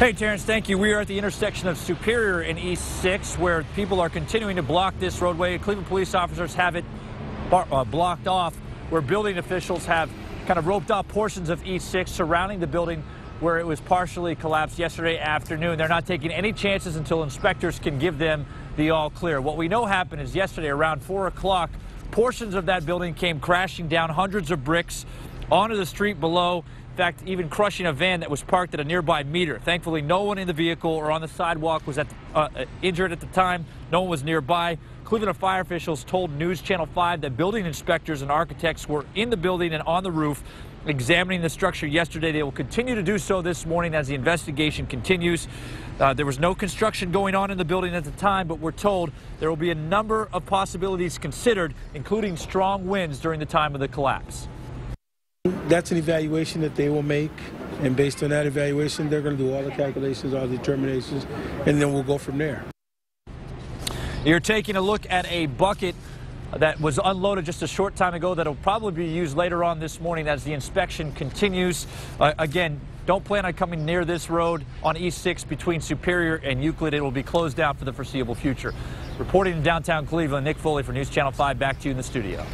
Hey, Terrence, thank you. We are at the intersection of Superior and East 6, where people are continuing to block this roadway. Cleveland police officers have it blocked off, where building officials have kind of roped off portions of East 6 surrounding the building where it was partially collapsed yesterday afternoon. They're not taking any chances until inspectors can give them the all clear. What we know happened is yesterday around 4 o'clock, portions of that building came crashing down, hundreds of bricks onto the street below. In fact, even crushing a van that was parked at a nearby meter. Thankfully, no one in the vehicle or on the sidewalk was injured at the time. No one was nearby. Cleveland fire officials told News Channel 5 that building inspectors and architects were in the building and on the roof examining the structure yesterday. They will continue to do so this morning as the investigation continues. There was no construction going on in the building at the time, but we're told there will be a number of possibilities considered, including strong winds during the time of the collapse. That's an evaluation that they will make, and based on that evaluation, they're going to do all the calculations, all the determinations, and then we'll go from there. You're taking a look at a bucket that was unloaded just a short time ago that will probably be used later on this morning as the inspection continues. Again, don't plan on coming near this road on East 6 between Superior and Euclid. It will be closed down for the foreseeable future. Reporting in downtown Cleveland, Nick Foley for News Channel 5. Back to you in the studio.